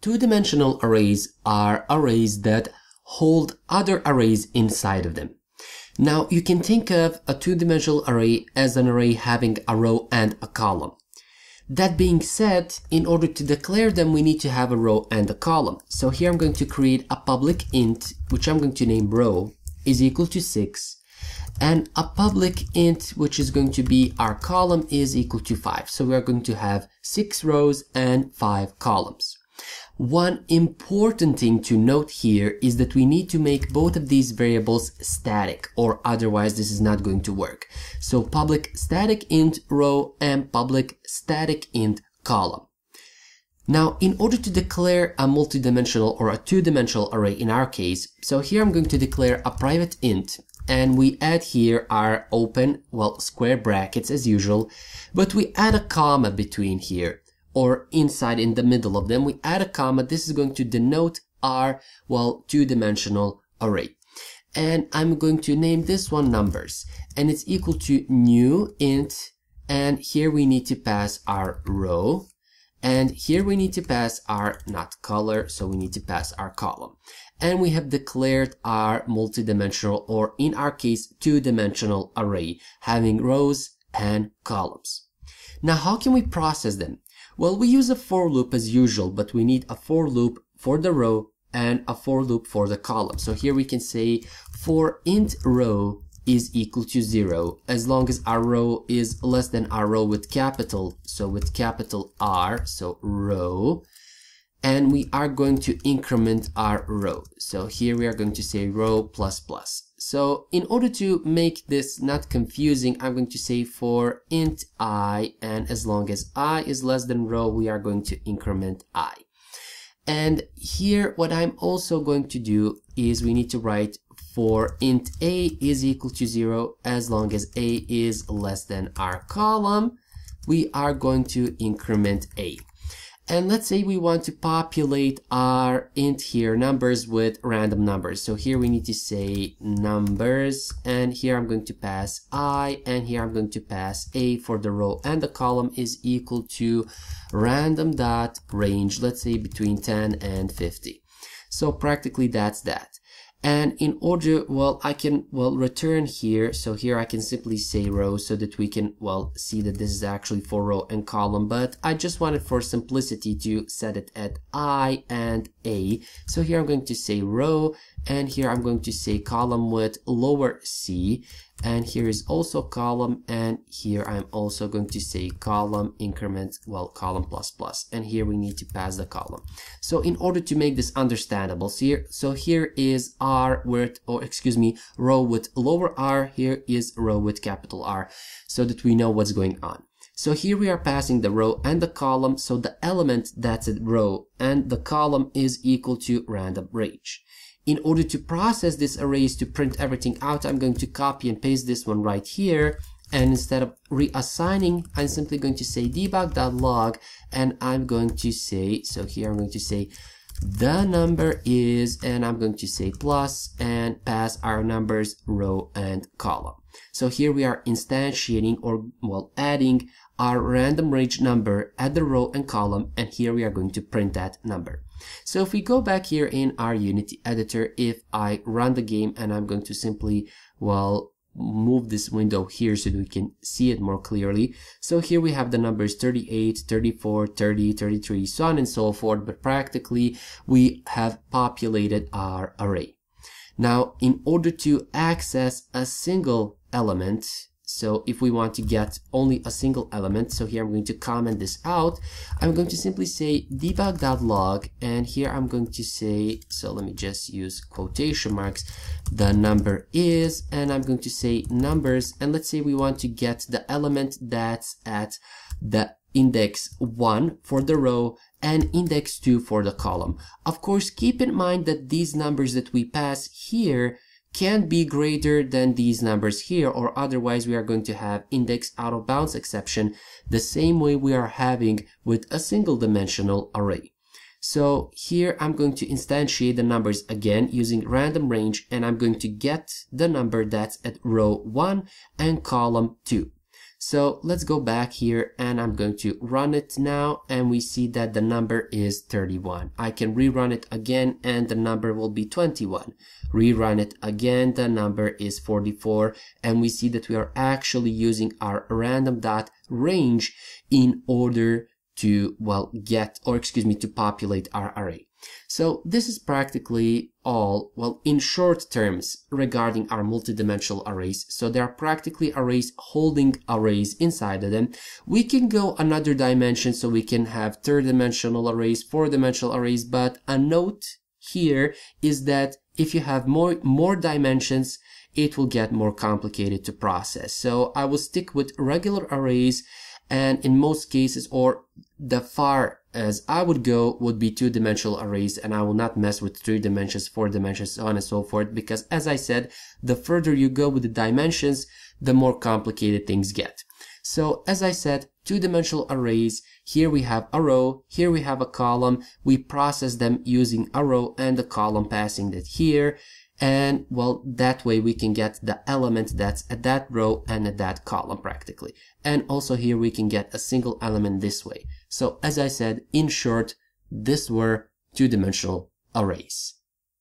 Two-dimensional arrays are arrays that hold other arrays inside of them. Now, you can think of a two-dimensional array as an array having a row and a column. That being said, in order to declare them, we need to have a row and a column. So here I'm going to create a public int, which I'm going to name row, is equal to 6. And a public int, which is going to be our column, is equal to 5. So we are going to have 6 rows and 5 columns. One important thing to note here is that we need to make both of these variables static, or otherwise this is not going to work. So public static int row and public static int column. Now, in order to declare a multidimensional or a two-dimensional array in our case, so here I'm going to declare a private int, and we add here our open, well, square brackets as usual, but we add a comma between here, or inside in the middle of them, we add a comma. This is going to denote our, well, two-dimensional array. And I'm going to name this one numbers, and it's equal to new int, and here we need to pass our row, and here we need to pass our, not color, so we need to pass our column. And we have declared our multidimensional, or in our case, two-dimensional array, having rows and columns. Now, how can we process them? Well, we use a for loop as usual, but we need a for loop for the row and a for loop for the column. So here we can say for int row is equal to 0, as long as our row is less than our row with capital, so with capital R, so row, and we are going to increment our row. So here we are going to say row plus plus. So in order to make this not confusing, I'm going to say for int I, and as long as I is less than row, we are going to increment I. And here what I'm also going to do is we need to write for int A is equal to 0, as long as A is less than our column, we are going to increment A. And let's say we want to populate our int here numbers with random numbers. So here we need to say numbers, and here I'm going to pass I, and here I'm going to pass A for the row and the column is equal to random dot range, let's say between 10 and 50. So practically that's that. And in order, well, I can, well, return here. So here I can simply say row so that we can, well, see that this is actually for row and column, but I just wanted for simplicity to set it at I and A. So here I'm going to say row, and here I'm going to say column with lower C, and here is also column, and here I'm also going to say column increment, well, column plus plus, and here we need to pass the column. So in order to make this understandable, so here is R with, or excuse me, row with lower R, here is row with capital R, so that we know what's going on. So here we are passing the row and the column, so the element that's a row and the column is equal to random range. In order to process this array is to print everything out, I'm going to copy and paste this one right here, and instead of reassigning, I'm simply going to say debug.log, and I'm going to say, so here I'm going to say the number is, and I'm going to say plus, and pass our numbers row and column. So here we are instantiating, or well, adding our random range number at the row and column, and here we are going to print that number. So if we go back here in our Unity editor, if I run the game, and I'm going to simply, well, move this window here so that we can see it more clearly. So here we have the numbers 38, 34, 30, 33, so on and so forth, but practically we have populated our array. Now, in order to access a single element, so if we want to get only a single element, so here I'm going to comment this out. I'm going to simply say debug.log, and here I'm going to say, so let me just use quotation marks, the number is, and I'm going to say numbers, and let's say we want to get the element that's at the index 1 for the row and index 2 for the column. Of course, keep in mind that these numbers that we pass here can be greater than these numbers here, or otherwise we are going to have index out of bounds exception, the same way we are having with a single dimensional array. So here I'm going to instantiate the numbers again using random range, and I'm going to get the number that's at row 1 and column 2. So let's go back here and I'm going to run it now, and we see that the number is 31. I can rerun it again and the number will be 21. Rerun it again, the number is 44, and we see that we are actually using our random.range in order to, well, to populate our array. So this is practically all, well, in short terms regarding our multidimensional arrays. So they are practically arrays holding arrays inside of them. We can go another dimension, so we can have third-dimensional arrays, four-dimensional arrays, but a note here is that if you have more dimensions, it will get more complicated to process. So I will stick with regular arrays, and in most cases, or the far as I would go, would be two-dimensional arrays, and I will not mess with 3 dimensions, 4 dimensions, so on and so forth, because as I said, the further you go with the dimensions, the more complicated things get. So as I said, two-dimensional arrays, here we have a row, here we have a column, we process them using a row and the column passing that here, and well, that way we can get the element that's at that row and at that column practically. And also here we can get a single element this way. So as I said, in short, these were two-dimensional arrays.